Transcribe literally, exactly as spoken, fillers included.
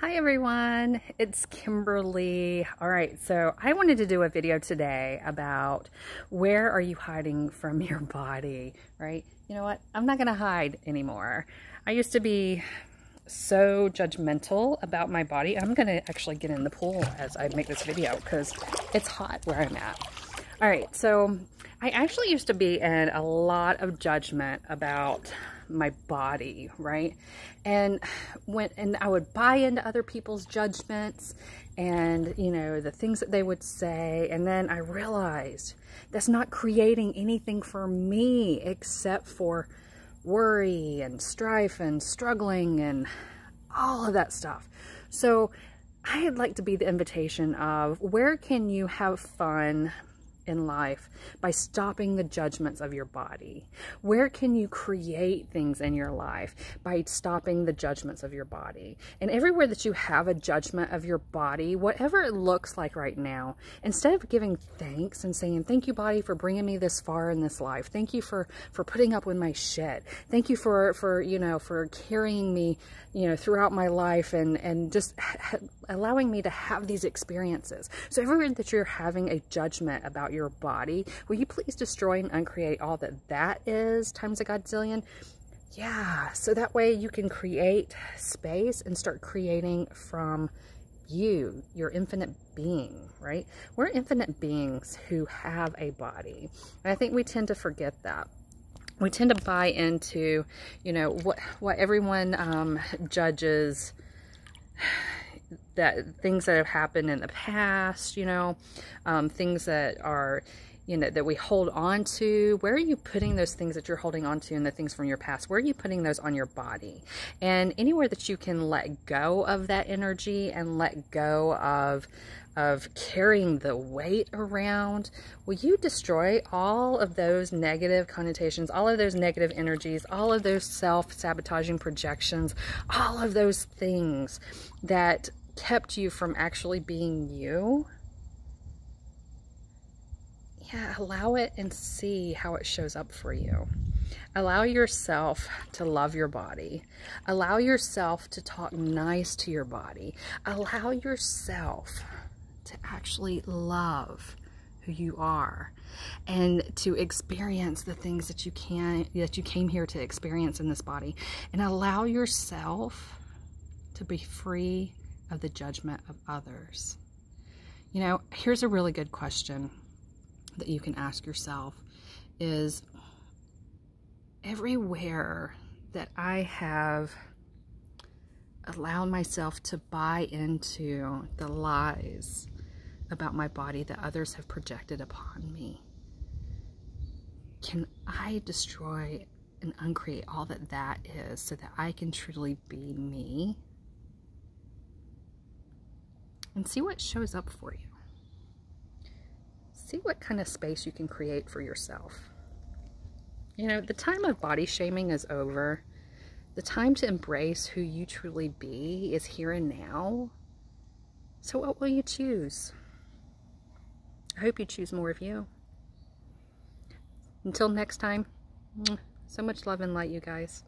Hi everyone, it's Kimberly. All right, so I wanted to do a video today about where are you hiding from your body, right? You know what? I'm not gonna hide anymore. I used to be so judgmental about my body. I'm gonna actually get in the pool as I make this video because it's hot where I'm at. All right, so I actually used to be in a lot of judgment about my body, right? And when and I would buy into other people's judgments and, you know, the things that they would say, and then I realized that's not creating anything for me except for worry and strife and struggling and all of that stuff. So I'd like to be the invitation of where can you have fun in life by stopping the judgments of your body? Where can you create things in your life by stopping the judgments of your body? And everywhere that you have a judgment of your body, whatever it looks like right now, instead of giving thanks and saying, thank you body for bringing me this far in this life. Thank you for, for putting up with my shit. Thank you for, for, you know, for carrying me, you know, throughout my life and, and just allowing me to have these experiences. So everywhere that you're having a judgment about your your body, will you please destroy and uncreate all that that is times a godzillion? Yeah, so that way you can create space and start creating from you, your infinite being, right? We're infinite beings who have a body. And I think we tend to forget that. We tend to buy into, you know, what, what everyone um, judges, that things that have happened in the past, you know, um, things that are, you know, that we hold on to. Where are you putting those things that you're holding on to and the things from your past? Where are you putting those on your body? And anywhere that you can let go of that energy and let go of, of carrying the weight around, will you destroy all of those negative connotations, all of those negative energies, all of those self-sabotaging projections, all of those things that kept you from actually being you? Yeah, allow it and see how it shows up for you. Allow yourself to love your body. Allow yourself to talk nice to your body. Allow yourself to actually love who you are and to experience the things that you can, that you came here to experience in this body. And allow yourself to be free of the judgment of others. You know, here's a really good question that you can ask yourself is, everywhere that I have allowed myself to buy into the lies about my body that others have projected upon me, can I destroy and uncreate all that that is so that I can truly be me? And see what shows up for you. See what kind of space you can create for yourself. You know, the time of body shaming is over. The time to embrace who you truly be is here and now. So what will you choose? I hope you choose more of you. Until next time, so much love and light, you guys.